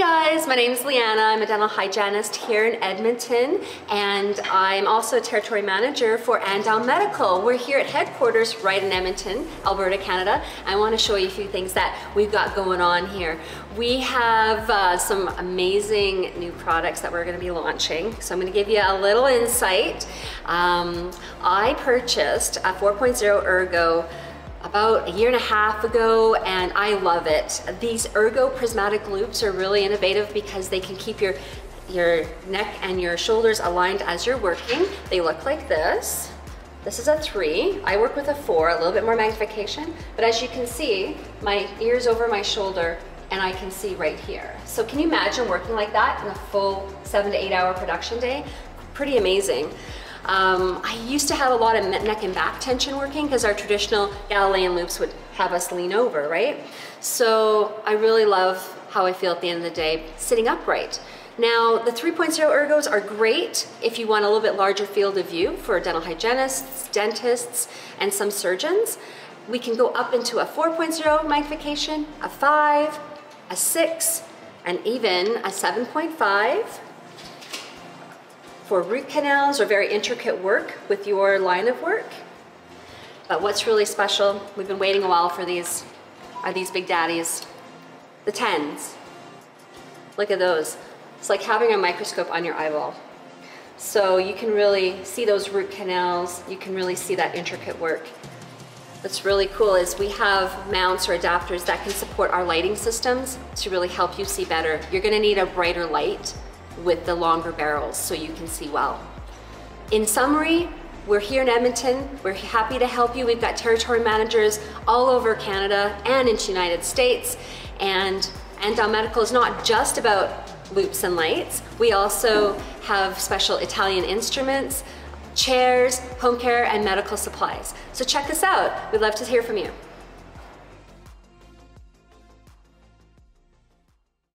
guys, my name is Leanna. I'm a dental hygienist here in Edmonton, and I'm also a territory manager for Andau Medical. We're here at headquarters right in Edmonton, Alberta, Canada. I want to show you a few things that we've got going on here. We have some amazing new products that we're going to be launching, so I'm going to give you a little insight. I purchased a 4.0 Ergo about a year and a half ago, and I love it. These Ergo prismatic loops are really innovative because they can keep your neck and your shoulders aligned as you're working. They look like this. This is a 3. I work with a 4, a little bit more magnification, but as you can see, my ear's over my shoulder and I can see right here. So can you imagine working like that in a full 7 to 8 hour production day? Pretty amazing. I used to have a lot of neck and back tension working because our traditional Galilean loops would have us lean over, right? So I really love how I feel at the end of the day sitting upright. Now, the 3.0 Ergos are great if you want a little bit larger field of view for dental hygienists, dentists, and some surgeons. We can go up into a 4.0 magnification, a 5, a 6, and even a 7.5. for root canals or very intricate work with your line of work. But what's really special, we've been waiting a while for these, are these big daddies, the 10s. Look at those. It's like having a microscope on your eyeball. So you can really see those root canals, you can really see that intricate work. What's really cool is we have mounts or adapters that can support our lighting systems to really help you see better. You're gonna need a brighter light with the longer barrels so you can see well. In summary, we're here in Edmonton. We're happy to help you. We've got territory managers all over Canada and in the United States. And Andau Medical is not just about loops and lights. We also have special Italian instruments, chairs, home care, and medical supplies. So check us out. We'd love to hear from you.